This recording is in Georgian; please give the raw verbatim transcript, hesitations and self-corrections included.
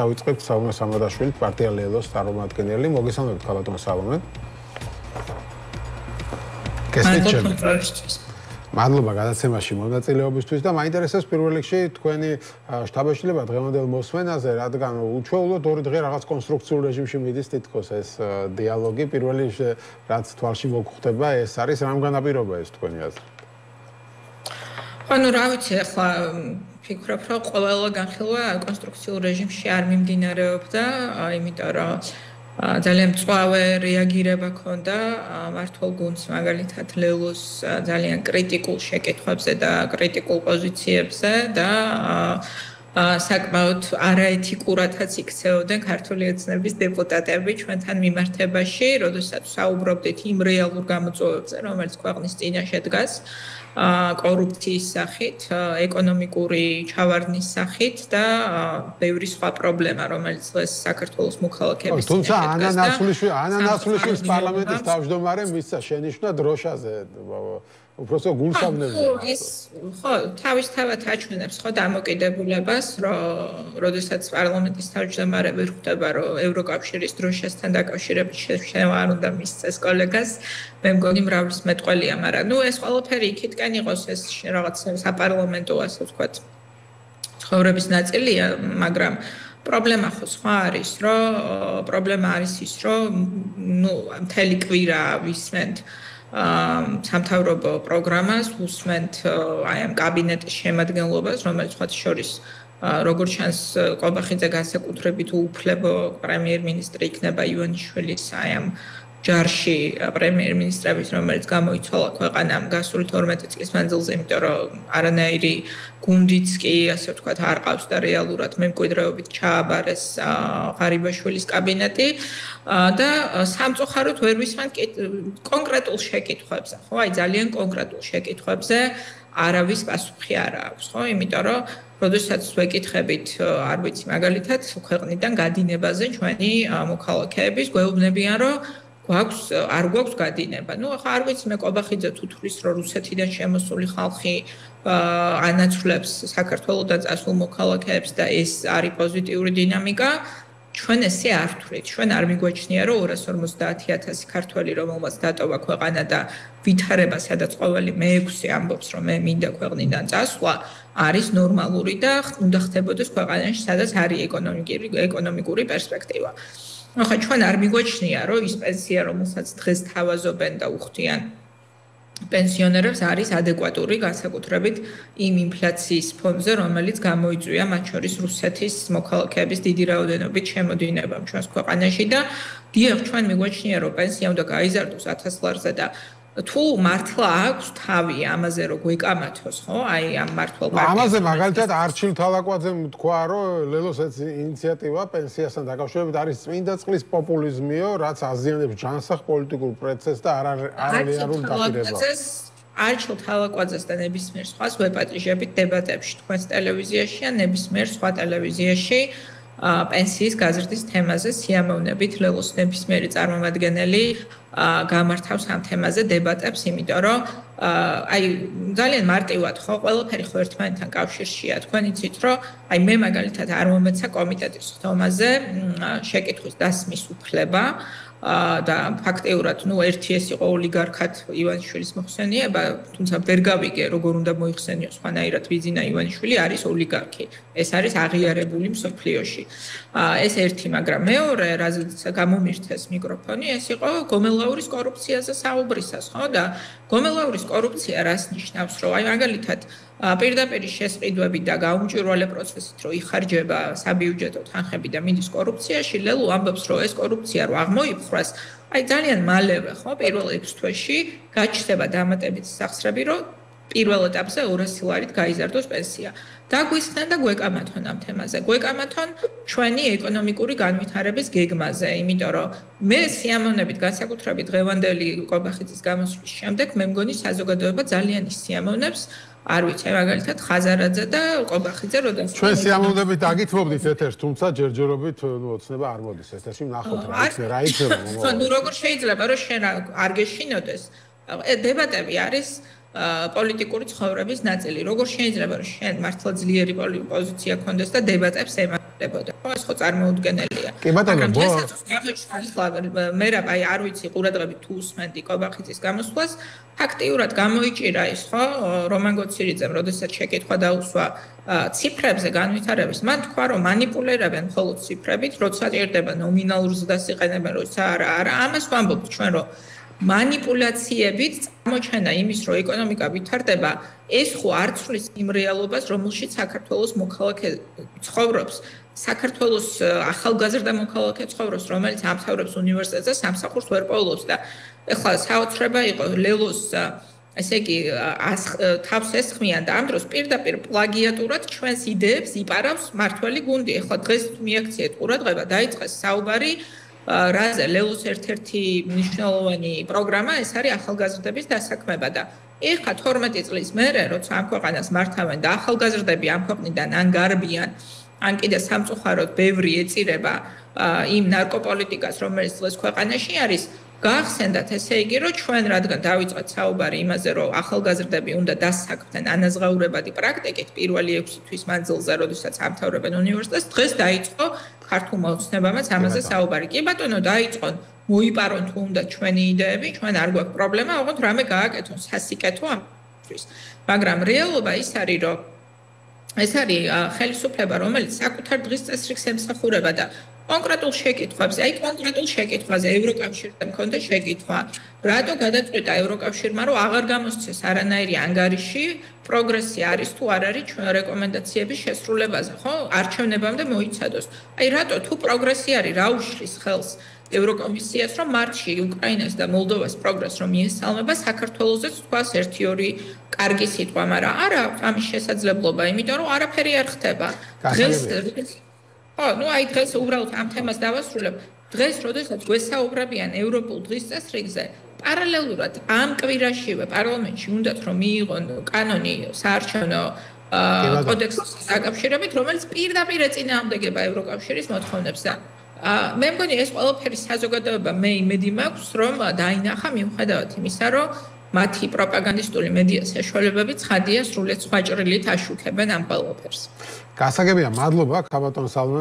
Დავიწყებ Salome Samardashvili, პარტია ლელოს წარმომადგენელი, მოგესალმებით ხალხო Salome. გესმით? მადლობა გადაცემაში მონაწილეობისთვის და მაინტერესებს პირველ რიგში თქვენი შტაბეშილება დღევანდელ მოსმენაზე, რადგან უჩვეულოდ ორი დღე რაღაც კონსტრუქციულ რეჟიმში მიდის თითქოს ეს დიალოგი, პირველი რაც თვალში მოგხვდება, ეს არის რამ განაპირობა ეს თქვენი აზრით. ანუ რა ვიცი ახლა ფიქრობ, რომ ყველა განხილვა კონსტრუქციულ რეჟიმში არ მიმდინარეობდა, იმიტომ რომ ძალიან მწვავე რეაგირება ჰქონდა მართლ გუნდს, მაგალითად ლელოს ძალიან კრიტიკულ შეკითხვებზე და კრიტიკულ პოზიციებზე და საკმაოდ არაეთიკურადაც იქცეოდნენ ქართული ოცნების დეპუტატები ჩვენთან მიმართებაში, როდესაც საუბრობდით იმ რეალურ გამოწვევებზე, რომელიც ქვეყნის წინაშე დგას, კორუფციის სახით, ეკონომიკური ჩავარდნის სახით და ბევრი სხვა პრობლემა, რომელიც დღეს საქართველოს მოქალაქეების წინაშე დგას. თუმცა ანანასულიშვილის ანანასულიშვილის პარლამენტის თავმჯდომარე მისცა შენიშვნა დროშაზე უბრალოდ გულსავნელი. ხო, თავისთავად აჩვენებს ხო დამოკიდებულებას, რომ როდესაც პარლამენტის თავმჯდომარები ხვდება, რომ ევროკავშირის დროშასთან დაკავშირებით შეშევა არ უნდა მისცეს კოლეგას, მე მგონი მრავლის მეტყველია, მაგრამ ნუ ეს ყველაფერი იქითკენ იყოს, ეს რაღაც საპარლამენტო ასე ვთქვათ ცხოვრების ნაწილია, მაგრამ პრობლემა ხო სხვა არის, რომ პრობლემა არის ის, რომ ნუ მთელი კვირა ვისმენთ სამთავრობო პროგრამას, უსმენთ აი ამ კაბინეტის შემადგენლობას, რომელიც ხოთ შორის როგორც ჩანს ყობახიძე განსაკუთრებით უფლებო პრემიერ-მინისტრი იქნება ივანიშვილის აი ამ ჯარში პრემიერ-მინისტრების, რომელიც გამოიცვალა ქვეყანამ გასული თორმეტი წლის მანძილზე, იმიტომ რომ არანაირი გუნდიც კი ასე ვთქვათ არ ყავს და რეალურად მემკვიდრეობით ჩააბარეს ღარიბაშვილის კაბინეტი და სამწუხაროდ ვერ ვისმენთ კონკრეტულ შეკითხვებზე, ხო, აი ძალიან კონკრეტულ შეკითხვებზე არავის პასუხი არ აქვს, ხო, იმიტომ რომ როდესაც ვეკითხებით, არ ვიცი, მაგალითად ქვეყნიდან გადინებაზე ჩვენი მოქალაქეების გვეუბნებიან, რომ გვაქვს არ გვაქვს გადინება. ნუ ახლა არ ვიცი, მე ყობახიძე თუ თulis რომ რუსეთიდან შემოსული ხალხი ანაცვლებს საქართველოსთან წასულ მოქალაქეებს და ეს არის პოზიტიური დინამიკა, ჩვენ ესე არ თვლით. ჩვენ არ მიგვაჩნია, რომ ორას ორმოცდაათი ათასი ქართველი, რომელმაც დატოვა ქვეყანა და ვითარება, სადაც ყოველი მეექვსე ამბობს, რომ მე მინდა ქვეყნიდან წასვლა, არის ნორმალური და უნდა ხდებოდეს ქვეყანაში, სადაც არის ეკონომიკური ეკონომიკური პერსპექტივა. ახლა ჩვენ არ მიგვაჩნია, რომ ის პენსია, რომელსაც დღეს თავაზობენ და უხდიან პენსიონერებს, არის ადეკვატური განსაკუთრებით იმ ინფლაციის ფონზე, რომელიც გამოიწვია მათ შორის რუსეთის მოქალაქეების დიდი რაოდენობით შემოდინებამ ჩვენს ქვეყანაში და დიახ, ჩვენ მიგვაჩნია, რომ პენსია უნდა გაიზარდოს ათას ლარზე და თუ მართლა აქვს თავი ამაზე რო გვეკამათოს, ხო? აი ამ მართლა პარტიას. ამაზე მაგალითად არჩილ თალაკვაძემ თქვა, რომ ლელოს ეს ინიციატივა პენსიასთან დაკავშირებით არის წმინდა წყლის პოპულიზმიო, რაც აზიანებს ჯანსაღ პოლიტიკურ პროცესს და არარეალურ დაპირებას. არჩილ თალაკვაძეს და ნებისმიერ სხვას ვეპატიჟებით დებატებში, თქვენს ტელევიზიაში ან ნებისმიერ სხვა ტელევიზიაში პენსიის გაზრდის თემაზე სიამოვნებით ლელოს ნებისმიერი წარმომადგენელი გამართავს ამ თემაზე დებატებს, იმიტომ რომ აი ძალიან მარტივად ხო ყველაფერი ხო ერთმანეთთან კავშირშია. თქვენ იცით, რომ აი მე მაგალითად არ მომეცა კომიტეტის ხდომაზე შეკითხვის დასმის უფლება და ფაქტიურად ნუ ერთი ეს იყო ოლიგარქად ივანიშვილის მოხსენიება, თუმცა ვერ გავიგე როგორ უნდა მოიხსენიო სხვანაირად, ვიძინა ივანიშვილი არის ოლიგარქი. ეს არის აღიარებული მსოფლიოში. ეს ერთი, მაგრამ მეორე, რაზეც გამომირთეს მიკროფონი, ეს იყო გომელაურის კორუფციაზე საუბრისას, ხო? და გომელაურის კორუფცია რას ნიშნავს, რომ აი მაგალითად პირდაპირ შესყიდვებით და გაუმჭვირვალე პროცესით რო იხარჯება საბიუჯეტო თანხები და მიდის კორუფციაში, ლელო ამბობს, რომ ეს კორუფცია რო აღმოიფხვრას, აი ძალიან მალევე, ხო, პირველ ექვს თვეში გაჩნდება დამატებითი სახსრები, რომ პირველ ეტაპზე ორასი ლარით გაიზარდოს პენსია. დაგვისხნენ და გვეკამათონ ამ თემაზე. გვეკამათონ ჩვენი ეკონომიკური განვითარების გეგმაზე, იმიტომ რომ მე სიამოვნებით განსაკუთრებით დღევანდელი ყობახიძის გამოსვლის შემდეგ, მე მგონი საზოგადოება ძალიან ისიამოვნებს, არ ვიცი, მაგალითად ხაზარაძე და ყობახიძე როდა. ჩვენ სიამოვნებით აგითმობდით ეთერს, თუმცა ჯერჯერობით ოცნება არ მოდის ეთერში, ნახოთ რა იქნება, რა იქნება. ნუ როგორ შეიძლება რომ შენ არ გეშინოდეს. დებატები არის პოლიტიკური ცხოვრების ნაწილი. Როგორ შეიძლება რომ შენ მართლა ძლიერი პოზიცია გქონდეს და დებატებს ემართებოდა. ეს ხო წარმოუდგენელია. კი ბატონო, მე რა აი არ ვიცი ყურადღები თუ უსმენდი კობახიძის გამოსვლას, ფაქტიურად გამოიჭირა ის ხო რომან გოცილიძემ, როდესაც შეკითხვა დაუსვა ციფრებზე განვითარების, მან თქვა რომ მანიპულირებენ მხოლოდ ციფრებით, როცა ჭირდება ნომინალურ ზრდას იყენებენ, როცა არა, არა, ამას ვამბობთ ჩვენ რომ მანიპულაციებით გამოჩენა იმის რომ ეკონომიკა ვითარდება, ეს ხო არ ცვლის იმ რეალობას, რომელშიც საქართველოს მოქალაქე ცხოვრობს. საქართველოს ახალგაზრდა მოქალაქე ცხოვრობს, რომელიც ამთავრებს უნივერსიტეტს და სამსახურს ვერ პოულობს და ეხლა საოცრება იყო ლელოს ესე იგი თავს ესხმიან და ამ დროს პირდაპირ პლაგიატურად ჩვენს იდეებს იპარავს მართველი გუნდი. Ეხლა დღეს მიაქციეთ ყურადღება, დაიწყეს საუბარი რაზე ლელოს ერთ-ერთი მნიშვნელოვანი პროგრამა ეს არის ახალგაზრდების დასაქმება და ეხლა თორმეტი წლის მერე როცა ამ ქვეყანას მართავენ და ახალგაზრდები ამ ქვეყნიდან ან გარბიან ან კიდე სამწუხაროდ ბევრი ეწირება იმ ნარკოპოლიტიკას, რომელიც დღეს ქვეყანაში არის, გაახსენდათ ესე იგი, რომ ჩვენ რადგან დავიწყეთ საუბარი იმაზე, რომ ახალგაზრდები უნდა დასაქმდნენ ანაზღაურებადი პრაქტიკით პირველი ექვსი თვის მანძილზე, როდესაც ამთავრებენ უნივერსიტეტს, დღეს დაიწყო ქართულმა ოცნებამაც ამაზე საუბარი. კი ბატონო, დაიწყონ, მოიპარონ თუ უნდა ჩვენი იდეები, ჩვენ არ გვაქვს პრობლემა, ოღონდ რამე გააკეთონ სასიკეთო ამისთვის. მაგრამ რეალობა ის არის, რომ ეს არის ხელისუფლება, რომელიც საკუთარ დღის წესრიგს ემსახურება და კონკრეტულ შეკითხვებს, აი კონკრეტულ შეკითხვაზე ევროკავშირთან მქონდა შეკითხვა, რატო გადაწყვიტა ევროკავშირმა, რომ აღარ გამოსცეს არანაირი ანგარიში, პროგრესი არის თუ არ არის ჩვენ რეკომენდაციების შესრულებაზე, ხო? არჩევნებამდე მოიცადოს. აი რატო თუ პროგრესი არის, რა უშლის ხელს ევროკომისიას, რომ მარტში უკრაინას და მოლდოვას პროგრესს რომ მიესალმება, საქართველოსაც თქვას ერთი-ორი კარგი სიტყვა, მაგრამ არა ამის შესაძლებლობა, იმიტომ რომ არაფერი არ ხდება. დღეს ხო, ну აი დღეს უბრალოდ ამ თემას დავასრულებ. დღეს როდესაც გვესაუბრებიან ევროპულ დღის წესრიგზე, პარალელურად ამ კვირაშივე პარლამენტში უნდათ რომ მიიღონ კანონი საარჩევნო კოდექსის დაკავშირებით, რომელიც პირდაპირ ეწინააღმდეგება ევროკავშირის მოთხოვნებს და მე მგონი ეს ყველაფერი საზოგადოება მე იმედი მაქვს რომ დაინახა მიუხედავად იმისა რომ მათი პროპაგანდისტული მედია საშუალებები ცხადია სრულიად სხვა ჭრილით აშუქებენ ამ ყველაფერს. გასაგებია, მადლობა, ქაბატონ სალმე